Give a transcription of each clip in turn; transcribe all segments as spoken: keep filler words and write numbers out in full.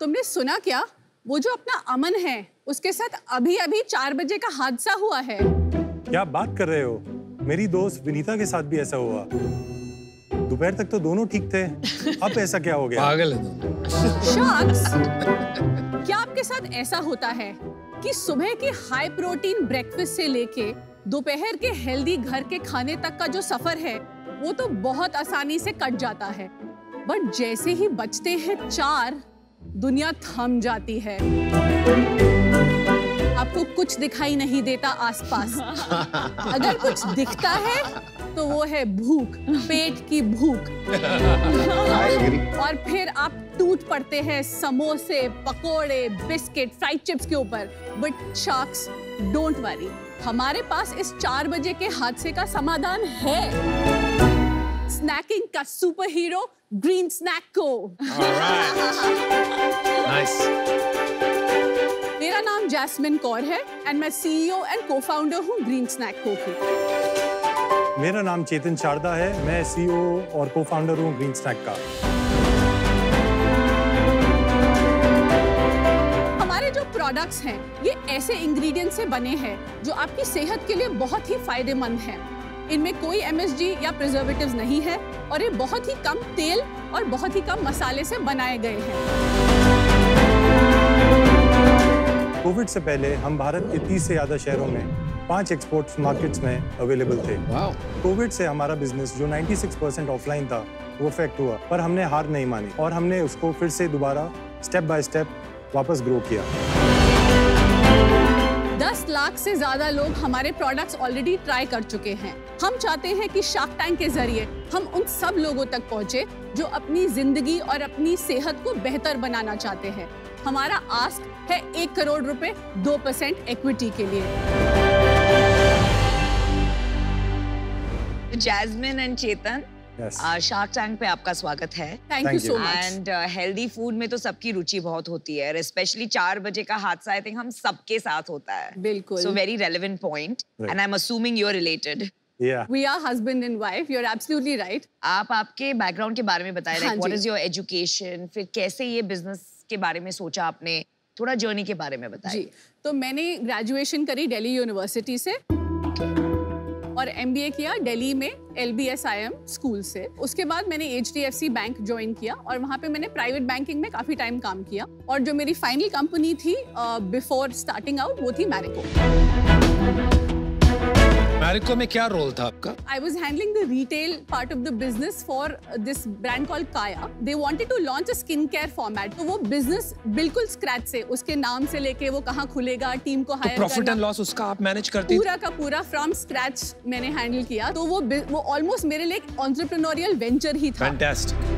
तुमने सुना क्या? वो जो अपना अमन है उसके साथ अभी अभी चार बजे का हादसा हुआ है। क्या बात कर रहे हो? मेरी दोस्त विनीता के साथ भी ऐसा हुआ। दोपहर तक तो दोनों ठीक थे, अब ऐसा क्या हो गया? पागल है। शॉक्स, क्या आपके साथ ऐसा होता है कि सुबह के हाई प्रोटीन ब्रेकफास्ट से लेके दोपहर के हेल्दी घर के खाने तक का जो सफर है वो तो बहुत आसानी से कट जाता है, बट जैसे ही बचते हैं चार, दुनिया थम जाती है। आपको कुछ दिखाई नहीं देता आसपास। अगर कुछ दिखता है तो वो है भूख, पेट की भूख। और फिर आप टूट पड़ते हैं समोसे, पकोड़े, बिस्किट, फ्राइड चिप्स के ऊपर। बट शार्क्स, डोंट वरी, हमारे पास इस चार बजे के हादसे का समाधान है। स्नैकिंग का सुपर हीरो ग्रीन स्नैक को। मेरा नाम जैस्मिन कौर है एंड मैं सीईओ एंड को फाउंडर हूँ ग्रीन स्नैक को की। मेरा नाम चेतन चारदा है, मैं सीईओ और को फाउंडर हूँ ग्रीन स्नैक का। हमारे जो प्रोडक्ट्स हैं ये ऐसे इंग्रेडिएंट्स से बने हैं जो आपकी सेहत के लिए बहुत ही फायदेमंद हैं। इनमें कोई एमएसजी या प्रिजर्वेटिव्स नहीं है और ये बहुत ही कम तेल और बहुत ही कम मसाले से बनाए गए हैं। कोविड से पहले हम भारत के तीस से ज्यादा शहरों में पांच एक्सपोर्ट मार्केट्स में अवेलेबल थे। कोविड से हमारा बिजनेस जो छियानवे परसेंट ऑफलाइन था वो अफेक्ट हुआ, पर हमने हार नहीं मानी और हमने उसको फिर से दोबारा स्टेप बाय स्टेप वापस ग्रो किया। दस लाख से ज्यादा लोग हमारे प्रोडक्ट्स ऑलरेडी ट्राई कर चुके हैं। हम चाहते हैं कि शार्क टैंक के जरिए हम उन सब लोगों तक पहुंचे जो अपनी जिंदगी और अपनी सेहत को बेहतर बनाना चाहते हैं। हमारा आस्क है एक करोड़ रुपए दो परसेंट इक्विटी के लिए। Jasmine and Chetan, Shark Tank पे आपका स्वागत है। Thank you so much. And healthy food में तो सबकी रुचि बहुत होती है, स्पेशली चार बजे का हादसा आई थिंक हम सबके साथ होता है। बिल्कुल। So very relevant point and I am assuming you are related. We are husband and wife, you are absolutely right. आप आपके बैकग्राउंड के बारे में बताएं, like what is your education, फिर कैसे ये बिजनेस के बारे में सोचा आपने, थोड़ा जर्नी के बारे में बताइए। तो मैंने ग्रेजुएशन करी दिल्ली यूनिवर्सिटी से और एमबीए किया दिल्ली में एलबीएसआईएम स्कूल से। उसके बाद मैंने एचडीएफसी बैंक ज्वाइन किया और वहाँ पे मैंने प्राइवेट बैंकिंग में काफ़ी टाइम काम किया। और जो मेरी फाइनल कंपनी थी बिफोर स्टार्टिंग आउट वो थी मैरिको। मैरिको में क्या रोल था आपका? I was handling the retail part of the business for this brand called Kaya. They wanted to launch a skin care format, तो वो बिजनेस बिल्कुल स्क्रैच से, उसके नाम से लेके वो कहाँ खुलेगा, टीम को हायर, प्रॉफिट एंड लॉस उसका आप मैनेज करती? पूरा का पूरा फ्रॉम स्क्रैच मैंने हैंडल किया। तो वो वो ऑलमोस्ट मेरे लिए एंटरप्रेन्योरियल वेंचर ही था। फैंटास्टिक।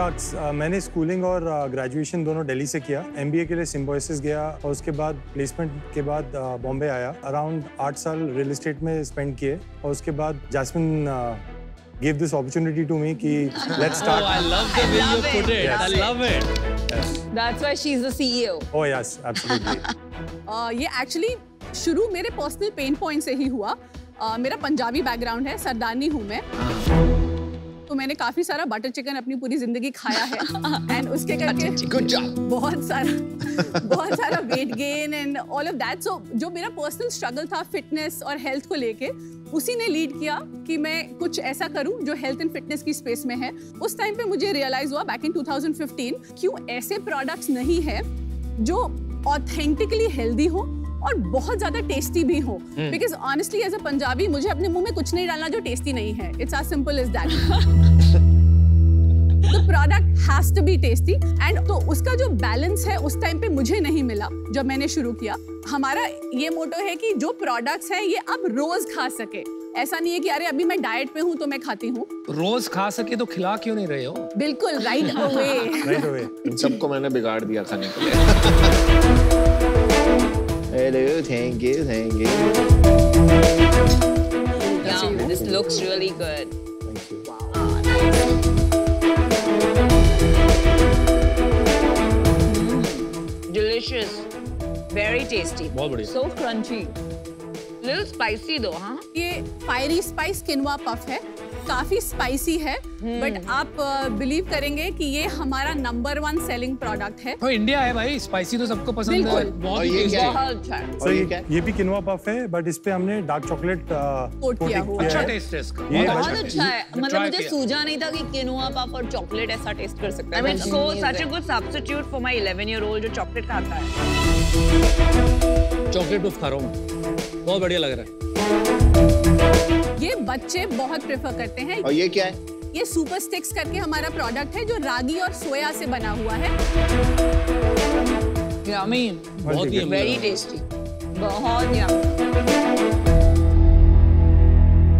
Uh, मैंने स्कूलिंग और ग्रेजुएशन uh, दोनों दिल्ली से किया। एमबीए के लिए सिम्बोसिस गया और उसके बाद प्लेसमेंट के बाद बॉम्बे uh, आया। अराउंड आठ साल रियल एस्टेट में स्पेंड किए और उसके बाद Jasmine give this opportunity to me कि let's start. I love the way you put it, I love it, that's why she is the CEO. Oh yes, absolutely. ये actually शुरू मेरे personal pain point से ही हुआ। uh, मेरा Punjabi background है, सरदानी हूँ मैं, तो मैंने काफी सारा बटर चिकन अपनी पूरी जिंदगी खाया है एंड उसके करके बहुत सारा बहुत सारा weight gain and all of that. So जो मेरा पर्सनल स्ट्रगल था फिटनेस और हेल्थ को लेके, उसी ने लीड किया कि मैं कुछ ऐसा करूं जो हेल्थ एंड फिटनेस की स्पेस में है। उस टाइम पे मुझे रियलाइज हुआ back in two thousand fifteen, क्यों ऐसे प्रोडक्ट्स नहीं है जो ऑथेंटिकली हेल्दी हो और बहुत ज्यादा टेस्टी भी हो। Because honestly as a Punjabi मुझे अपने मुंह में कुछ नहीं डालना जो टेस्टी नहीं है। It's as simple as that. The product has to be tasty and तो उसका जो बैलेंस है उस टाइम पे मुझे नहीं मिला जब मैंने शुरू किया। हमारा ये मोटो है कि जो प्रोडक्ट्स हैं ये आप रोज खा सके। ऐसा नहीं है कि अरे अभी मैं डाइट पे हूँ तो मैं खाती हूँ। रोज खा सके तो खिला क्यों नहीं रहे हो? बिल्कुल, राइट अवे राइट अवे। इन सबको मैंने बिगाड़ दिया खाने के लिए। Hello, thank you, thank you. Yum, this looks really good. Thank you. Wow. Ah, nice. Delicious, very tasty. बहुत बढ़िया. So crunchy. लिटिल स्पाइसी दो। हाँ, ये फायरी स्पाइस किनवा पफ है, काफी स्पाइसी है, बट आप बिलीव uh, करेंगे कि ये हमारा नंबर वन सेलिंग प्रोडक्ट है। तो इंडिया है भाई, स्पाइसी तो सबको पसंद है। बहुत ये क्या है? बहुत अच्छा है। और ये क्या है? ये भी किनवा पफ है, बट इस पे हमने डार्क चॉकलेट कोट किया हुआ है। अच्छा टेस्ट है इसका, बहुत अच्छा है। मतलब मुझे सूझा नहीं था कि किनवा पफ और चॉकलेट ऐसा टेस्ट कर सकता है। I mean so such a good substitute for my eleven year old जो चॉकलेट खाता है। चॉकलेट पफ खा रहा हूं, बहुत बढ़िया लग रहा है। ये बच्चे बहुत प्रेफर करते हैं। और ये क्या है? ये सुपर स्टिक्स करके हमारा प्रोडक्ट है जो रागी और सोया से बना हुआ है। यम्मी, बहुत वेरी टेस्टी, बहुत यम्मी।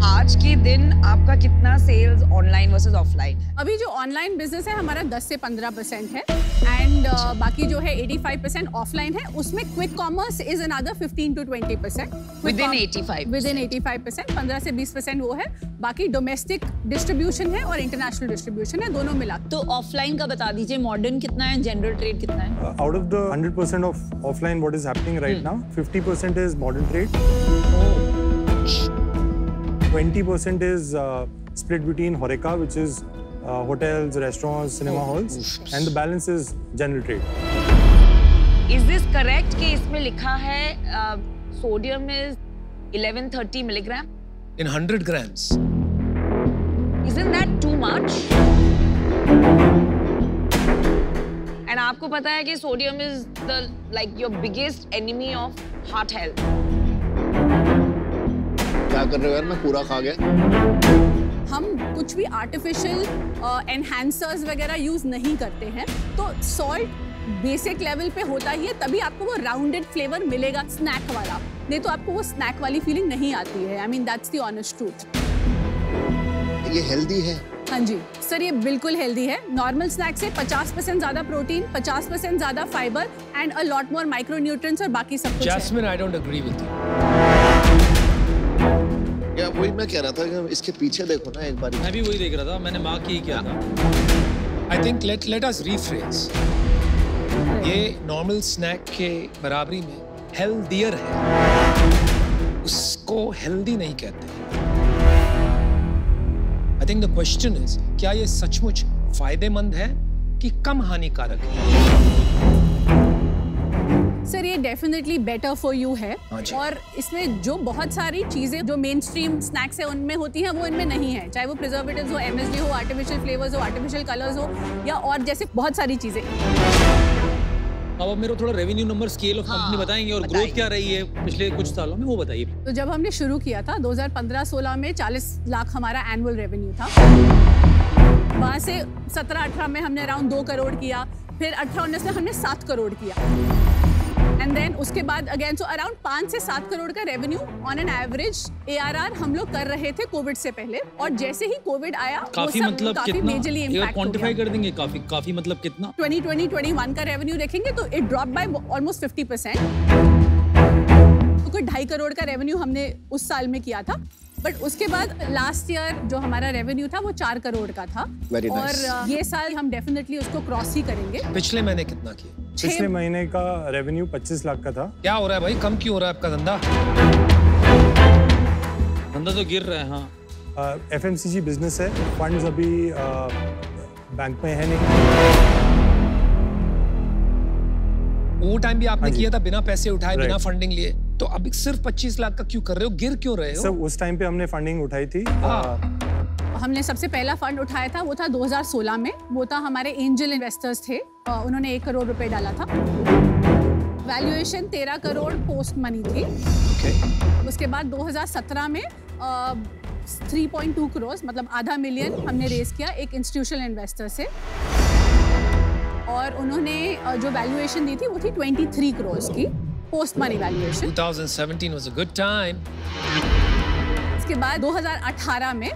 आज के दिन आपका कितना सेल्स ऑनलाइन वर्सेस ऑफलाइन है? अभी जो ऑनलाइन बिजनेस है हमारा दस से पंद्रह परसेंट है, एंड uh, बाकी जो है पचासी परसेंट ऑफलाइन है। उसमें क्विक कॉमर्स इज अनदर पंद्रह टू बीस परसेंट, विदिन पचासी विदिन पचासी परसेंट, पंद्रह से बीस परसेंट वो है। बाकी डोमेस्टिक डिस्ट्रीब्यूशन है और इंटरनेशनल डिस्ट्रीब्यूशन है, दोनों मिला। तो ऑफलाइन का बता दीजिए, मॉडर्न कितना है, जनरल ट्रेड कितना है? Out of the hundred percent of offline what is happening right now, fifty percent is modern trade, twenty percent is split between HORECA, which is uh, hotels, restaurants, cinema halls, and the balance is general trade. Is this correct कि इसमें लिखा है uh, sodium is eleven thirty milligram in one hundred grams? Isn't that too much? And आपको पता है कि sodium is the like your biggest enemy of heart health. क्या कर रहे हो यार, मैं पूरा खा गया। हम कुछ भी आर्टिफिशियल एनहांसर्स वगैरह यूज नहीं करते हैं, तो सॉल्ट बेसिक लेवल पे होता ही है, तभी आपको वो राउंडेड फ्लेवर मिलेगा स्नैक वाला, नहीं तो आपको वो स्नैक वाली फीलिंग नहीं आती है। I mean that's the honest truth. ये हेल्दी है? हाँ जी सर, ये बिल्कुल हेल्दी है। नॉर्मल स्नैक से पचास परसेंट ज़्यादा प्रोटीन, पचास परसेंट ज़्यादा fibre and a lot more micronutrients और बाकी सब कुछ। Jasmine, I don't agree with you. या वही मैं कह रहा था कि इसके पीछे देखो ना एक बार। मैं भी वही देख रहा था, मैंने माँ की ही किया था। I think let let us rephrase, ये नॉर्मल स्नैक के बराबरी में हेल्दियर है, उसको हेल्दी नहीं कहते। I think the question is, क्या ये सचमुच फायदेमंद है कि कम हानिकारक है? सर ये डेफिनेटली बेटर फॉर यू है, और इसमें जो बहुत सारी चीज़ें जो मेन स्ट्रीम स्नैक्स है उनमें होती हैं वो इनमें नहीं है, चाहे वो प्रिजर्वेटिव्स हो, एमएसजी हो, आर्टिफिशियल फ्लेवर्स हो, आर्टिफिशियल कलर्स हो, या और जैसे बहुत सारी चीज़ें। अब मेरे थोड़ा revenue number, scale of company बताएंगे और ग्रोथ क्या रही है पिछले कुछ सालों में, वो बताइए। तो जब हमने शुरू किया था दो हज़ार पंद्रह सोलह में चालीस लाख हमारा एनुअल रेवेन्यू था। वहाँ से सत्रह अठारह में हमने अराउंड दो करोड़ किया, फिर अठारह उन्नीस में हमने सात करोड़ किया, एंड देन उसके बाद अगेन सो अराउंड पाँच से सात करोड़ का revenue on an average ARR हम लोग कर रहे थे कोविड से पहले। और जैसे ही कोविड आया काफी, मतलब काफी मेजरली इंपैक्ट हो गया। क्वांटिफाई कर देंगे काफी काफी, मतलब कितना? ट्वेंटी ट्वेंटी ट्वेंटी वन का रेवेन्यू देखेंगे तो it drop by almost fifty percent. तो कोई ढाई करोड़ का रेवेन्यू हमने उस साल में किया था, बट उसके बाद लास्ट ईयर जो हमारा रेवेन्यू था वो चार करोड़ का था। Very और nice. ये साल हम डेफिनेटली उसको क्रॉस ही करेंगे। पिछले महीने कितना किया? पिछले महीने का रेवेन्यू पच्चीस लाख का था। क्या हो रहा है भाई, कम क्यों हो रहा है आपका धंधा? धंधा तो गिर रहा है। हाँ, एफएमसीजी बिजनेस है, फंड्स अभी बैंक में है नहीं। वो टाइम भी आपने किया था बिना पैसे उठाए, बिना फंडिंग लिए, तो अभी सिर्फ पच्चीस लाख का क्यों कर रहे हो, गिर क्यों रहे हो? सर उस टाइम पे हमने फंडिंग उठाई थी। हमने सबसे पहला फंड उठाया था, वो था दो हज़ार सोलह में, वो था हमारे एंजल इन्वेस्टर्स थे, उन्होंने एक करोड़ रुपए डाला था, वैल्यूएशन तेरह करोड़ पोस्ट मनी थी। okay. उसके बाद दो हज़ार सत्रह में तीन पॉइंट दो करोड़ मतलब आधा मिलियन हमने रेज किया एक इंस्टीट्यूशनल इन्वेस्टर से, और उन्होंने जो वैल्यूएशन दी थी वो थी तेईस करोड़ की पोस्ट मनी वैल्यूएशन। दो हज़ार सत्रह वाज अ गुड टाइम। उसके बाद दो हज़ार अठारह में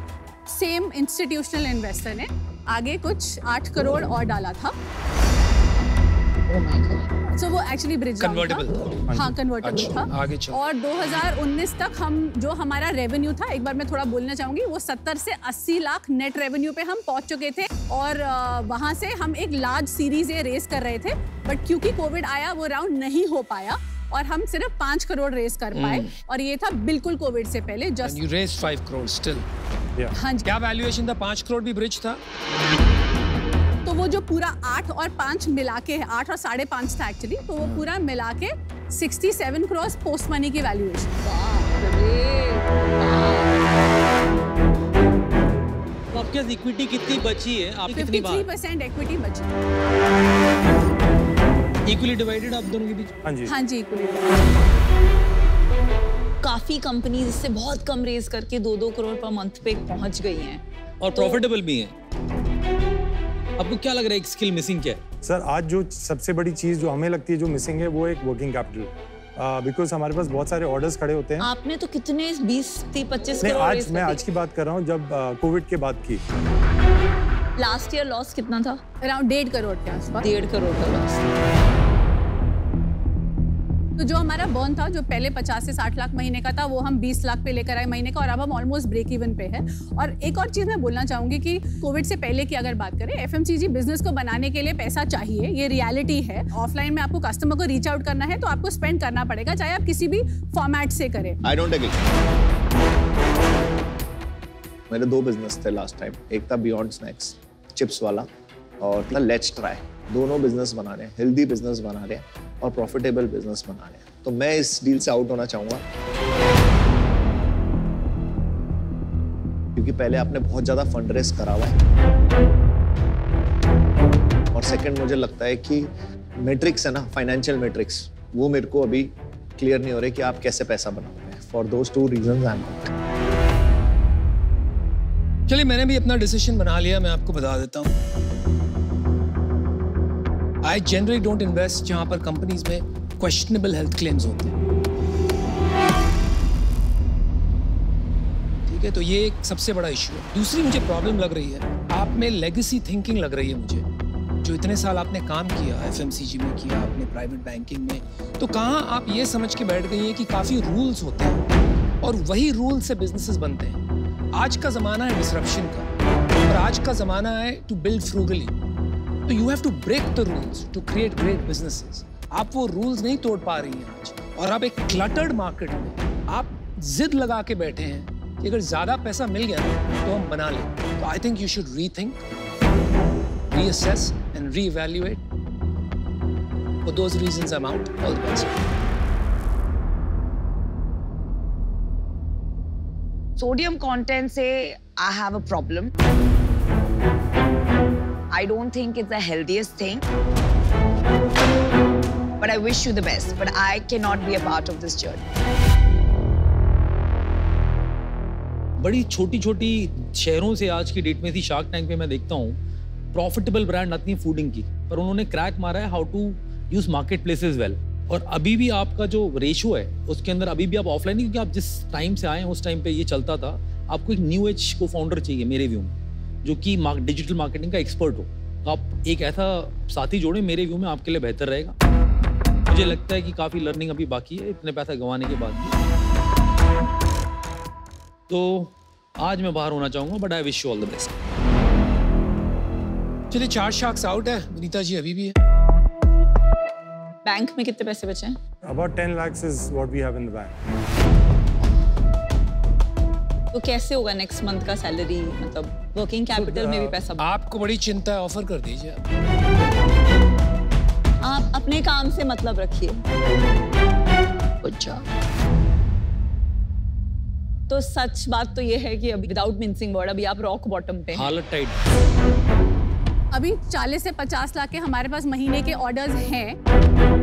सेम इंस्टीट्यूशनल इन्वेस्टर ने आगे कुछ आठ करोड़ और डाला था। सो वो एक्चुअली ब्रिज कन्वर्टेबल, हाँ कन्वर्टेबल था। आगे चल। और दो हज़ार उन्नीस तक हम जो हमारा रेवेन्यू था, एक बार मैं थोड़ा बोलना चाहूँगी, वो सत्तर से अस्सी लाख नेट रेवेन्यू पे हम पहुँच चुके थे, और वहाँ से हम एक लार्ज सीरीज ए रेस कर रहे थे, बट क्योंकि कोविड आया वो राउंड नहीं हो पाया, और हम सिर्फ पाँच करोड़ रेस कर पाए mm. और ये था बिल्कुल कोविड से पहले। Just you raise five crore still. हाँ जी, क्या वैल्यूएशन था? पाँच करोड़ भी ब्रिज था, तो वो जो पूरा आठ और पाँच मिला के, आठ और साढ़े पाँच था एक्चुअली, तो वो पूरा मिला के sixty seven crore post money की वैल्यूएशन। तो आपके इक्विटी कितनी बची है? आप कितनी फिफ्टी थ्री परसेंट इक्विटी बची, इक्वली डिवाइडेड आप दोनों के बीच। हाँ जी, हाँ जी, इक्वली। काफी कंपनीज इससे बहुत कम रेज करके दो दो करोड़ पर मंथ पे पहुंच गई हैं और प्रॉफिटेबल भी हैं। आपको क्या लग रहा है एक स्किल मिसिंग क्या है? सर, आज जो सबसे बड़ी चीज जो हमें लगती है जो मिसिंग है वो एक वर्किंग कैपिटल, बिकॉज uh, हमारे पास बहुत सारे ऑर्डर्स खड़े होते हैं। आपने तो कितने बीस पच्चीस? आज मैं आज की बात कर रहा हूँ, जब कोविड uh, के बाद की। लास्ट ईयर लॉस कितना था? अराउंड डेढ़ करोड़ के आसपास। डेढ़ करोड़ का लॉस। तो जो हमारा बर्न था जो पहले पचास से साठ लाख महीने का था, वो हम बीस लाख पे लेकर आए महीने का, और अब हम ऑलमोस्ट ब्रेक इवन पे है। और एक और चीज़ मैं बोलना चाहूँगी कि कोविड से पहले की अगर बात करें, एफएमसीजी बिजनेस को बनाने के लिए पैसा चाहिए, ये रियलिटी है। ऑफलाइन में आपको कस्टमर को रीच आउट करना है तो आपको स्पेंड करना पड़ेगा, चाहे आप किसी भी फॉर्मेट से करें। I don't agree. मेरे दो बिजनेस थे लास्ट टाइम, एक था बियॉन्ड स्नैक्स चिप्स वाला और था लेट्स ट्राई। दोनों बिजनेस बना रहे हैं, हेल्दी बिजनेस बना रहे हैं और प्रॉफिटेबल बिजनेस बना रहे हैं, तो मैं इस डील से आउट होना चाहूँगा। क्योंकि पहले आपने बहुत ज़्यादा फंड रेस करा हुआ है, और सेकंड मुझे लगता है कि मैट्रिक्स है ना, फाइनेंशियल मैट्रिक्स, वो मेरे को अभी क्लियर नहीं हो रहे कि आप कैसे पैसा बना रहे हैं। For those two reasons I am out. चलिए, मैंने भी अपना डिसीजन बना लिया, मैं आपको बता देता हूँ। I generally don't invest जहाँ पर कंपनीज में questionable health claims होते हैं। ठीक है, तो ये एक सबसे बड़ा इश्यू है। दूसरी मुझे प्रॉब्लम लग रही है, आप में लेगेसी थिंकिंग लग रही है मुझे। जो इतने साल आपने काम किया, एफएमसीजी में किया, आपने प्राइवेट बैंकिंग में, तो कहाँ आप ये समझ के बैठ गई है कि काफ़ी रूल्स होते हैं और वही रूल से बिजनेसेस बनते हैं। आज का ज़माना है डिसरप्शन का, और आज का ज़माना है टू बिल्ड फ्रूगली। तो you have to break the rules to create great businesses. आप वो रूल्स नहीं तोड़ पा रही हैं आज, और आप एक क्लटर्ड मार्केट में आप जिद लगा के बैठे हैं कि अगर ज़्यादा पैसा मिल गया तो हम बना लें। तो I think you should rethink, reassess and reevaluate. For those reasons I am out. All the best. Sodium content से I have a problem. I don't think it's the healthiest thing, but I wish you the best. But I cannot be a part of this journey. बड़ी छोटी-छोटी शहरों से आज की date में थी shark tank में मैं देखता हूँ प्रॉफिटेबल ब्रांड नहीं फूडिंग की, पर उन्होंने क्रैक मारा है how to use market places well. और अभी भी आपका जो रेशियो है उसके अंदर अभी भी आप ऑफलाइन, क्योंकि आप जिस टाइम से आए हैं उस टाइम पे ये चलता था। आपको एक न्यू एज को फाउंडर चाहिए मेरे व्यू में, जो कि डिजिटल मार्केटिंग का एक्सपर्ट हो। आप एक ऐसा साथी जोड़े, मेरे व्यू में आपके लिए बेहतर रहेगा। मुझे लगता है कि काफ़ी लर्निंग अभी बाकी है इतने पैसा गंवाने के बाद। तो आज मैं बाहर होना चाहूँगा, but I wish you all the best. चलिए, चार शार्क्स आउट है, विनीता जी अभी भी है। बैंक में कितने पैसे बचे हैं? About ten lakh is what we have in the bank. तो कैसे होगा नेक्स्ट मंथ का सैलरी, मतलब वर्किंग कैपिटल में भी पैसा? आपको बड़ी चिंता है, ऑफर कर दीजिए। आप अपने काम से मतलब रखिए। अच्छा, तो सच बात तो ये है कि अभी विदाउट मिंसिंग वर्ड अभी आप रॉक बॉटम पे हैं। हालत टाइट। अभी चालीस से पचास लाख के हमारे पास महीने के ऑर्डर्स हैं,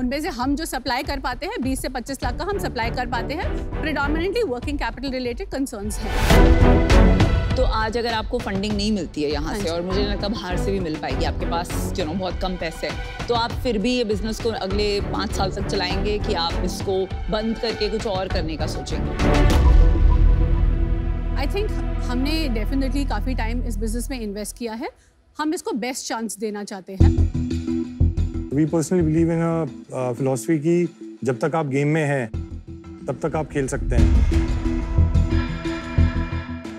उनमें से हम जो सप्लाई कर पाते हैं बीस से पच्चीस लाख का हम सप्लाई कर पाते हैं। Predominantly working capital related concerns हैं। तो आज अगर आपको फंडिंग नहीं मिलती है यहाँ से, और मुझे लगता है बाहर से भी मिल पाएगी, आपके पास यू नो बहुत कम पैसे हैं, तो आप फिर भी ये बिजनेस को अगले पाँच साल तक चलाएंगे कि आप इसको बंद करके कुछ और करने का सोचेंगे? आई थिंक हमने डेफिनेटली काफ़ी टाइम इस बिजनेस में इन्वेस्ट किया है, हम इसको बेस्ट चांस देना चाहते हैं। We personally believe in a uh, philosophy कि जब तक आप गेम में हैं तब तक आप खेल सकते हैं।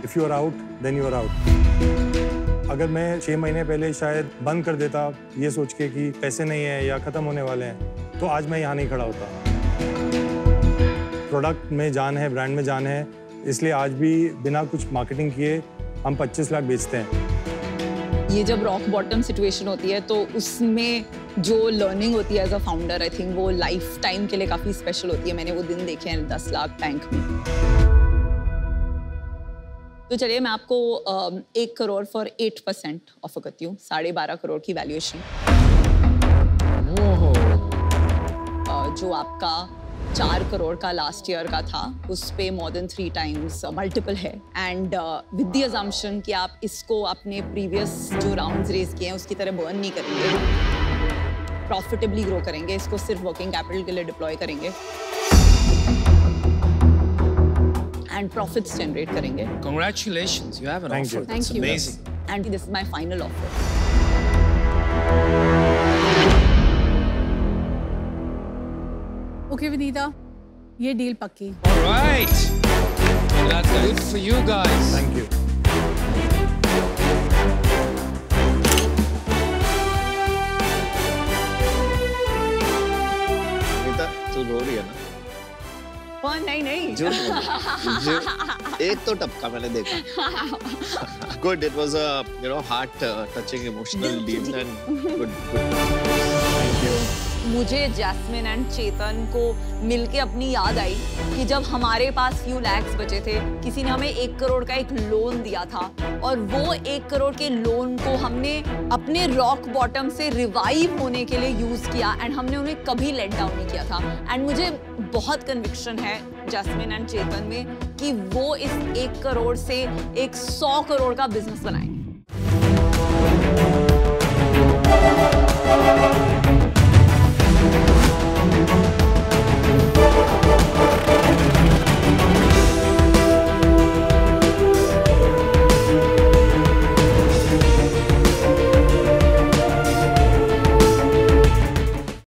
If you are out, then you are out। अगर मैं छः महीने पहले शायद बंद कर देता ये सोच के कि पैसे नहीं हैं या ख़त्म होने वाले हैं, तो आज मैं यहाँ नहीं खड़ा होता। प्रोडक्ट में जान है, ब्रांड में जान है, इसलिए आज भी बिना कुछ मार्केटिंग किए हम पच्चीस लाख बेचते हैं। ये जब रॉक बॉटम सिचुएशन होती है तो उसमें जो लर्निंग होती है as a founder, I think वो लाइफ टाइम के लिए काफ़ी स्पेशल होती है। मैंने वो दिन देखे हैं दस लाख बैंक में। तो चलिए मैं आपको एक crore for eight percent offer करती हूँ, साढ़े बारह करोड़ की वैल्यूएशन। जो आपका चार करोड़ का लास्ट ईयर का था उस पे more than three times multiple है। एंड विद द अजम्पशन कि आप इसको अपने प्रीवियस जो राउंड्स रेज किए हैं उसकी तरह बर्न नहीं करेंगे, प्रॉफिटेबली ग्रो करेंगे, इसको सिर्फ वर्किंग कैपिटल के लिए डिप्लॉय करेंगे एंड प्रॉफिट्स जनरेट करेंगे। Congratulations, you have an offer, it's amazing. And this is my final offer. Okay, Vineeta, ये डील पक्की। All right, that's good for you guys. Thank you. Vineeta, तू रो रही है ना? वो नहीं नहीं। जो एक तो टपका मैंने देखा। Good, it was a you know heart-touching, emotional deal and good. Thank you. मुझे जैस्मिन एंड चेतन को मिलके अपनी याद आई कि जब हमारे पास फ्यू लैक्स बचे थे, किसी ने हमें एक करोड़ का एक लोन दिया था और वो एक करोड़ के लोन को हमने अपने रॉक बॉटम से रिवाइव होने के लिए यूज़ किया एंड हमने उन्हें कभी लेट डाउन नहीं किया था। एंड मुझे बहुत कन्विक्शन है जैस्मिन एंड चेतन में कि वो इस एक करोड़ से एक सौ करोड़ का बिजनेस बनाएंगे।